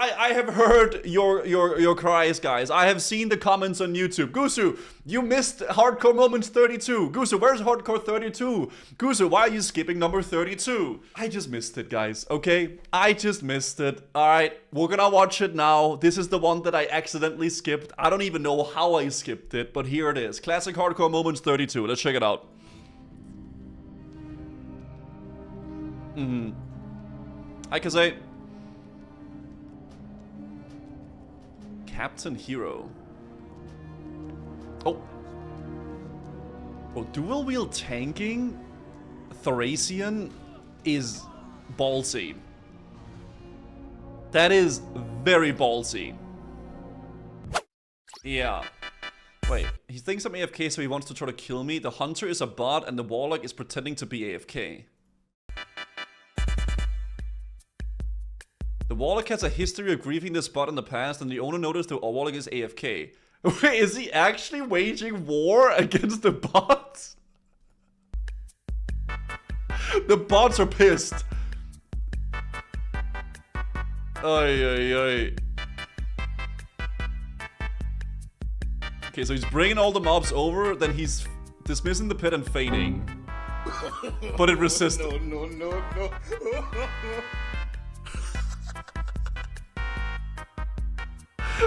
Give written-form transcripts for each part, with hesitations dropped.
I have heard your cries, guys. I have seen the comments on YouTube. Gusu, you missed Hardcore Moments 32. Gusu, where's Hardcore 32? Gusu, why are you skipping number 32? I just missed it, guys, okay? I just missed it. Alright, we're gonna watch it now. This is the one that I accidentally skipped. I don't even know how I skipped it, but here it is. Classic Hardcore Moments 32. Let's check it out. I can say... Captain Hero. Oh. Oh, dual wheel tanking Thoracian is ballsy. That is very ballsy. Yeah. Wait, he thinks I'm AFK, so he wants to try to kill me. The hunter is a bot and the warlock is pretending to be AFK. The warlock has a history of grieving this bot in the past, and the owner noticed the warlock is AFK. Wait, is he actually waging war against the bots? The bots are pissed. Ay, ay, ay. Okay, so he's bringing all the mobs over, then he's dismissing the pit and feigning. But it resists. No, no, no, no.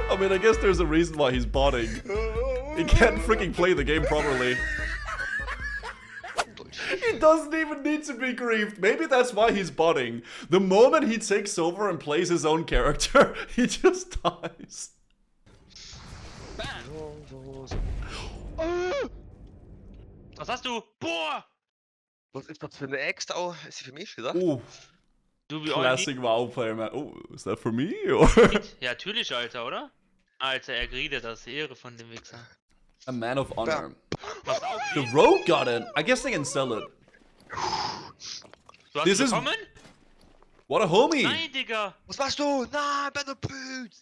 I mean, I guess there's a reason why he's botting. He can't freaking play the game properly. He doesn't even need to be grieved. Maybe that's why he's botting. The moment he takes over and plays his own character, he just dies. Was hast du? Boah! Was ist das für eine Axt? Oh, ist sie für mich gesagt? Classic WoW player, man. Oh, is that for me? Or? Ja, natürlich, Alter, oder? Alter, greedet das Ehre von dem Wichser. A man of honor. The rogue got it. I guess they can sell it. This is... What a homie! Nein, Digga! Was machst du? Nein, bin du blöd!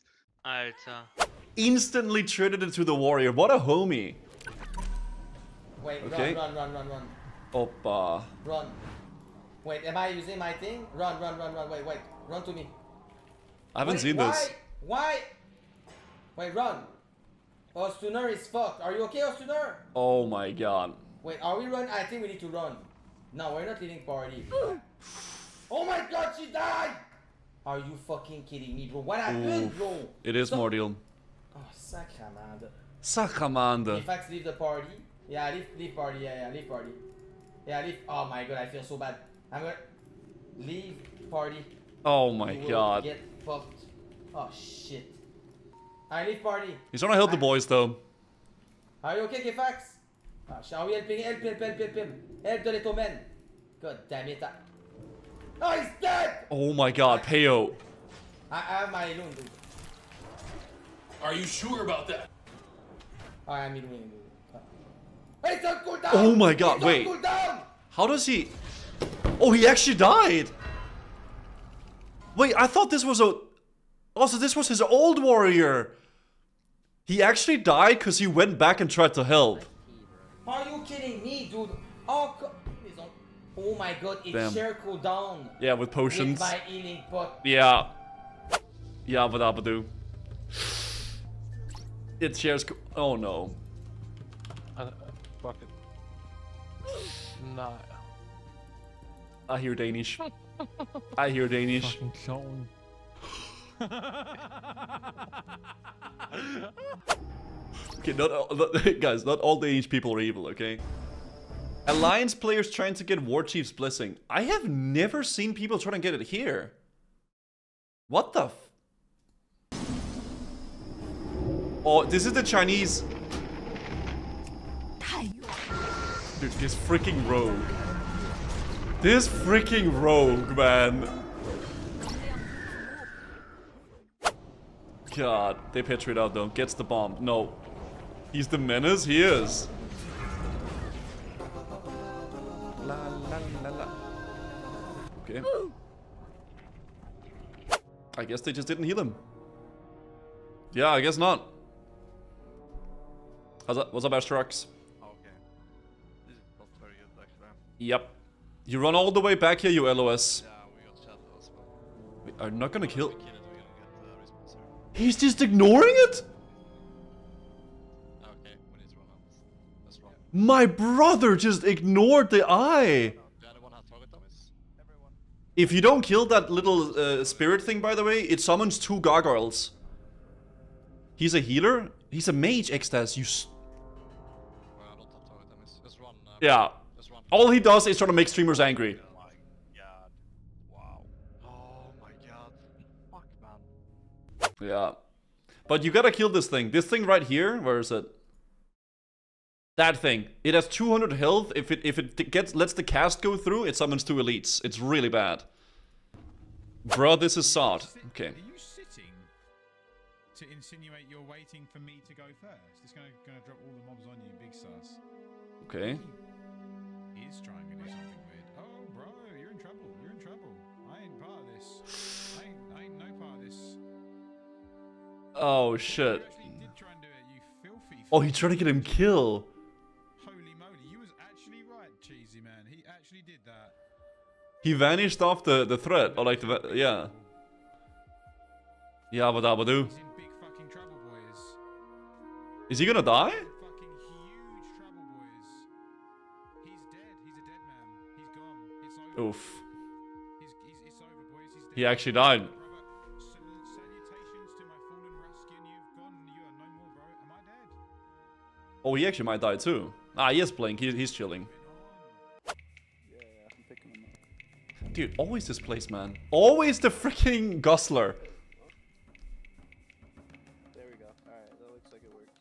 Alter. Instantly traded into the warrior. What a homie! Wait, okay. Run. Opa. Run. Wait, am I using my thing? Run, wait. Run to me. I haven't seen this. Why? Wait, run. Ostuner is fucked. Are you okay, Ostuner? Oh my god. Wait, are we run? I think we need to run. No, we're not leaving party. Oh my god, she died! Are you fucking kidding me, bro? What happened, bro? It is Mordial. Oh, Sacramanda. Sacramanda. In fact, leave the party. Yeah, leave party. Yeah, leave party. Yeah, leave. Oh my god, I feel so bad. I'm gonna leave party. Oh my god. Get fucked. Oh shit. I leave party. He's trying to help the boys though. Are you okay, Kefax? Shall we help him. Help the little man. God damn it. Oh, he's dead! Oh my god, Peo. I have my Ilun, dude. Are you sure about that? I am Ilun, dude. Oh my god, wait. How does he... Oh, he actually died! Wait, I thought this was a... Also, this was his old warrior! He actually died because he went back and tried to help. Are you kidding me, dude? Oh my god, it sure cooled down. Yeah, with potions. Yeah. Yeah, but Abadu. It shares... Oh no. Fuck it. Nah. I hear Danish. I hear Danish. Fucking clown. Okay, not all Danish people are evil, okay? Alliance players trying to get Warchief's blessing. I have never seen people trying to get it here. What the f... Oh, this is the Chinese... Dude, this freaking rogue. This freaking rogue, man. God, they patriot out though. Gets the bomb. No. He's the menace? He is. Okay. I guess they just didn't heal him. Yeah, I guess not. How's that? What's up, Asharax? Okay. This is not very good, actually. Yep. You run all the way back here, you LOS. Yeah, we got shadows, but... We are not gonna kill... He's just ignoring it? Okay, what is wrong? That's wrong. My brother just ignored the eye. If you don't kill that little spirit thing, by the way, it summons 2 gargoyles. He's a healer. He's a mage, Extas. You. Yeah. All he does is try to make streamers angry. Oh my god. Wow. Oh my god. Fuck, man. Yeah. But you gotta kill this thing. This thing right here. Where is it? That thing. It has 200 health. If it lets the cast go through, it summons 2 elites. It's really bad. Bro, this is sod. Okay. Are you sitting to insinuate you're waiting for me to go first? It's gonna drop all the mobs on you, big sus. Okay. He's trying to do something weird. Oh, bro, you're in trouble. You're in trouble. I ain't part of this. I ain't no part of this. Oh shit. You did try and do it, you filthy. Oh, he tried to get him killed. Actually did that. He vanished off the threat, or like the yeah. Yabba dabba do. He's in big fucking trouble, boys. Is he gonna die? Fucking huge trouble, boys. He's dead. He's a dead man. He's gone. It's over. Oof. It's over, boys. He's dead. He actually died. Salutations to my fallen Raskin. You've gone. You are no more, bro. Am I dead? Oh, he actually might die too. Ah, yes, Blink. He's chilling. Dude, always this place, man. Always the freaking Gosler. There we go. Alright, that looks like it worked.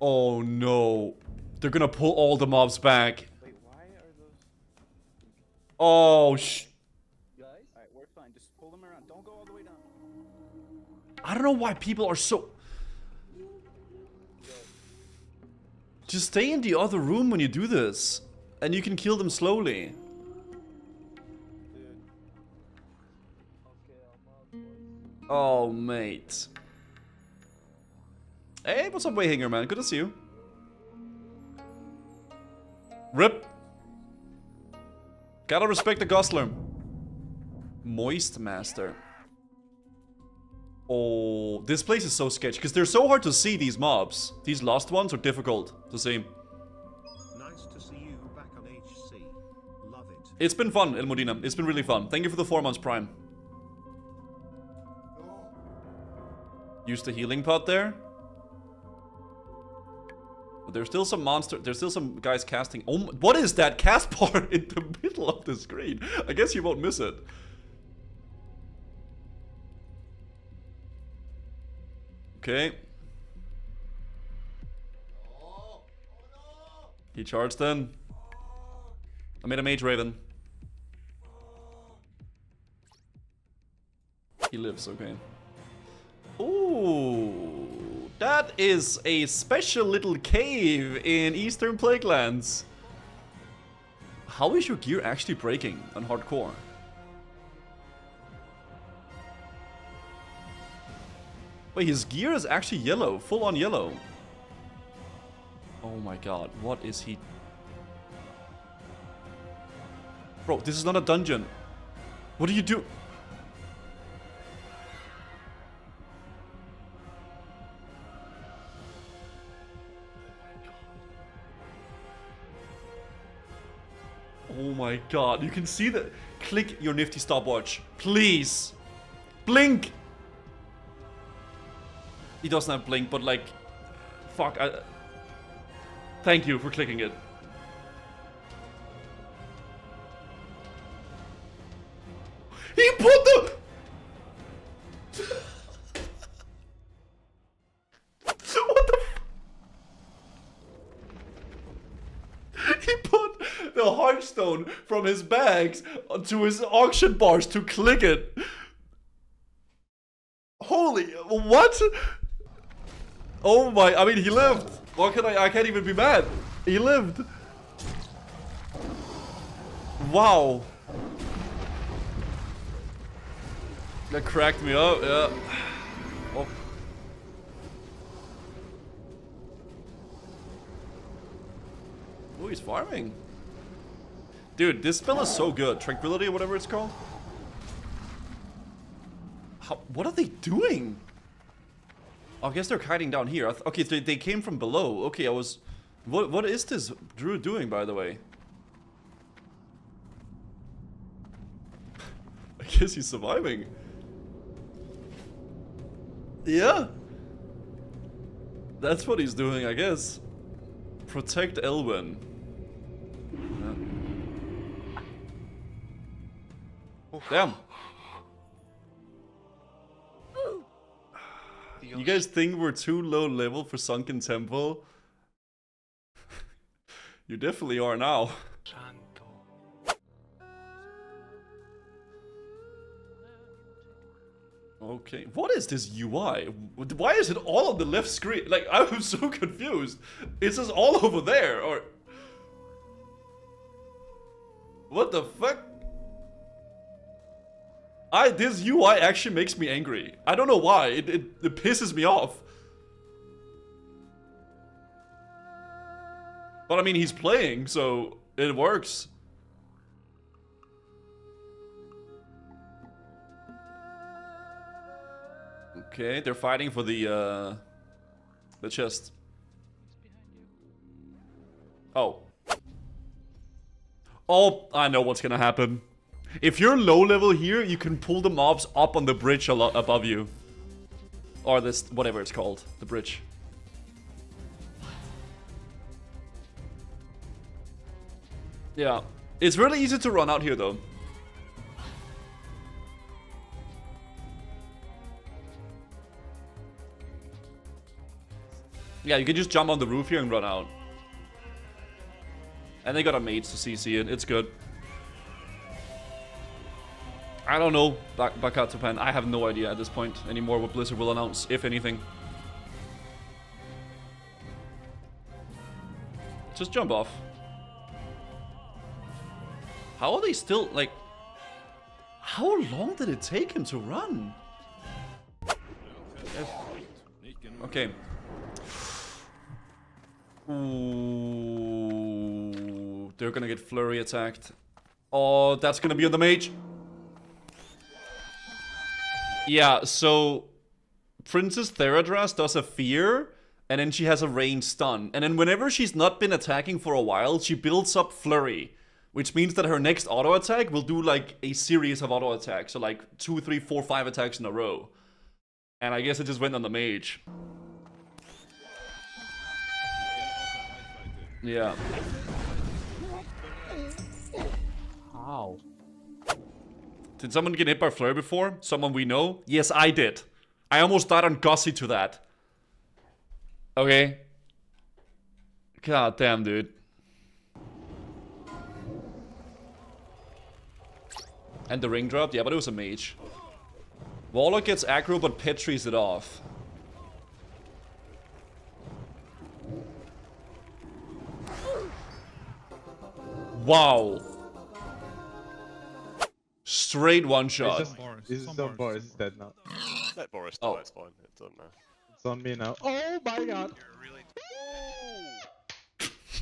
Oh no. They're gonna pull all the mobs back. Wait, why are those... Oh, sh... Guys? Alright, we're fine. Just pull them around. Don't go all the way down. I don't know why people are so... Just stay in the other room when you do this. And you can kill them slowly. Oh, mate. Hey, what's up, Wayhanger, man? Good to see you. Rip. Gotta respect the Gosler. Moist Master. Oh, this place is so sketchy, because they're so hard to see, these mobs. These lost ones are difficult to see. Nice to see you back on HC. Love it. It's been fun, El Modina. It's been really fun. Thank you for the 4 months Prime. Use the healing pot there. But there's still some monster. There's still some guys casting. Oh, what is that cast part in the middle of the screen? I guess you won't miss it. Okay. He charged in. I made a mage raven. He lives, okay. Ooh, that is a special little cave in Eastern Plaguelands. How is your gear actually breaking on hardcore? Wait, his gear is actually yellow, full on yellow. Oh my god, what is he? Bro, this is not a dungeon. What do you do? Oh my god, you can see that. Click your nifty stopwatch, please. Blink! He doesn't have blink, but like... Fuck, I... Thank you for clicking it. He put the... Hearthstone from his bags to his auction bars to click it. Holy, what? Oh my, I mean, he lived. What can I can't even be mad. He lived. Wow. That cracked me up, yeah. Oh. Ooh, he's farming. Dude, this spell is so good. Tranquility, whatever it's called. What are they doing? I guess they're hiding down here. Okay, they came from below. Okay, I was... What is this Drew doing, by the way? I guess he's surviving. Yeah. That's what he's doing, I guess. Protect Elwyn. Yeah. Damn. You guys think we're too low level for Sunken Temple? You definitely are now. Okay, what is this UI? Why is it all on the left screen? Like, I'm so confused. It's just all over there, or... What the fuck? This UI actually makes me angry. I don't know why. It pisses me off. But I mean, he's playing, so it works. Okay, they're fighting for the chest. Oh. Oh, I know what's gonna happen. If you're low level here, you can pull the mobs up on the bridge a lot above you. Or this, whatever it's called, the bridge. Yeah, it's really easy to run out here though. Yeah, you can just jump on the roof here and run out. And they got a mage to CC it, it's good. I don't know, back out to Japan. I have no idea at this point anymore what Blizzard will announce, if anything. Just jump off. How are they still, like... How long did it take him to run? Okay. Ooh, they're gonna get flurry attacked. Oh, that's gonna be on the mage. Yeah, so Princess Theradras does a fear, and then she has a range stun. And then whenever she's not been attacking for a while, she builds up flurry, which means that her next auto attack will do like a series of auto attacks. So like 2, 3, 4, 5 attacks in a row. And I guess it just went on the mage. Yeah. Ow. Did someone get hit by flare before? Someone we know? Yes, I did. I almost died on Gussie to that. Okay. God damn, dude. And the ring dropped? Yeah, but it was a mage. Warlock gets aggro, but Petrie's it off. Wow. Straight one shot. This is on Boris. He's dead now. Let Boris die, it's fine. It doesn't matter. It's on me now. Oh my god!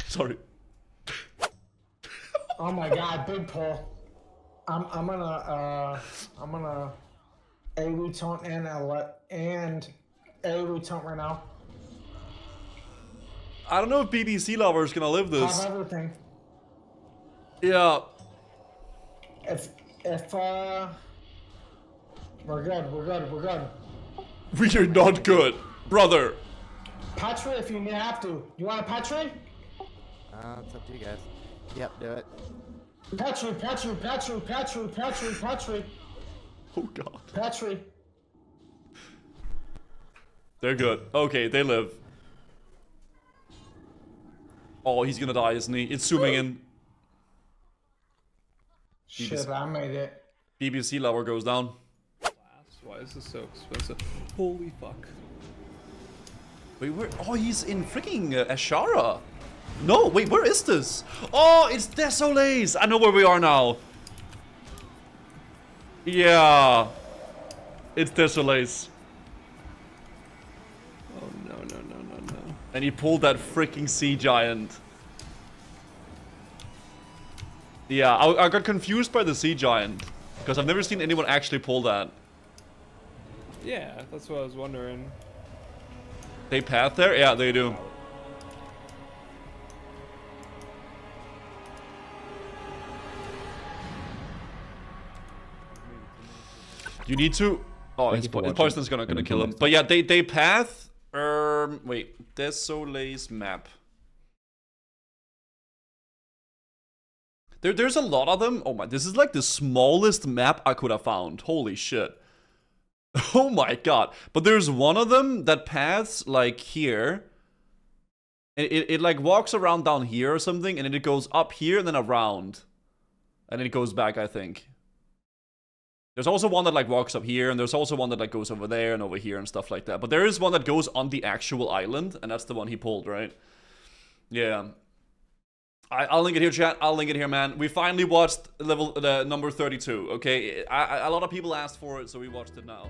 Sorry. Oh my god, big Paul. I'm gonna A root taunt and outlet and A root taunt right now. I don't know if BBC Lover is gonna live this. I have everything. Yeah. If we're good. We are not good, brother. Patry if you have to. You want a Patry? It's up to you guys. Yep, do it. Patry. Oh god. Patry. They're good. Okay, they live. Oh, he's gonna die, isn't he? It's zooming in. Shit, I made it. BBC Lover goes down. Why is this so expensive? Holy fuck. Wait, where? Oh, he's in freaking Ashara. No, wait, where is this? Oh, it's Desolace. I know where we are now. Yeah. It's Desolace. Oh, no. And he pulled that freaking sea giant. Yeah, I got confused by the sea giant, because I've never seen anyone actually pull that. Yeah, that's what I was wondering. They path there? Yeah, they do. You need to... Oh, his poison's gonna kill him. But yeah, they path... Wait. Desolace map. There's a lot of them. Oh my, this is like the smallest map I could have found. Holy shit. Oh my god. But there's one of them that paths like here. It like walks around down here or something, and then it goes up here and then around. And then it goes back, I think. There's also one that like walks up here, and there's also one that like goes over there and over here and stuff like that. But there is one that goes on the actual island, and that's the one he pulled, right? Yeah. I'll link it here, chat. I'll link it here, man. We finally watched level number 32, okay? A lot of people asked for it, so we watched it now.